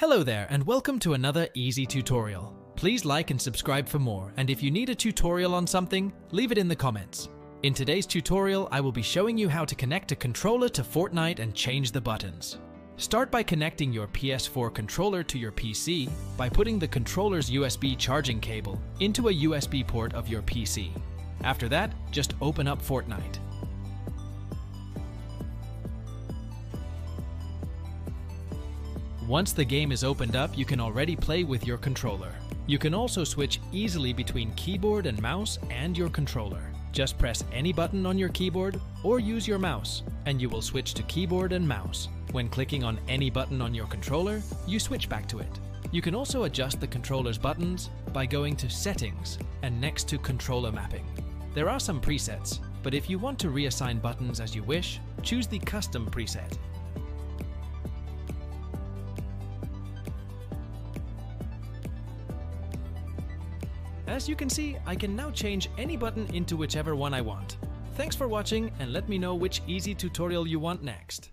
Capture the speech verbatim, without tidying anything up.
Hello there and welcome to another easy tutorial. Please like and subscribe for more, and if you need a tutorial on something, leave it in the comments. In today's tutorial, I will be showing you how to connect a controller to Fortnite and change the buttons. Start by connecting your P S four controller to your P C by putting the controller's U S B charging cable into a U S B port of your P C. After that, just open up Fortnite. Once the game is opened up, you can already play with your controller. You can also switch easily between keyboard and mouse and your controller. Just press any button on your keyboard or use your mouse, and you will switch to keyboard and mouse. When clicking on any button on your controller, you switch back to it. You can also adjust the controller's buttons by going to Settings and next to Controller Mapping. There are some presets, but if you want to reassign buttons as you wish, choose the Custom preset. As you can see, I can now change any button into whichever one I want. Thanks for watching, and let me know which easy tutorial you want next.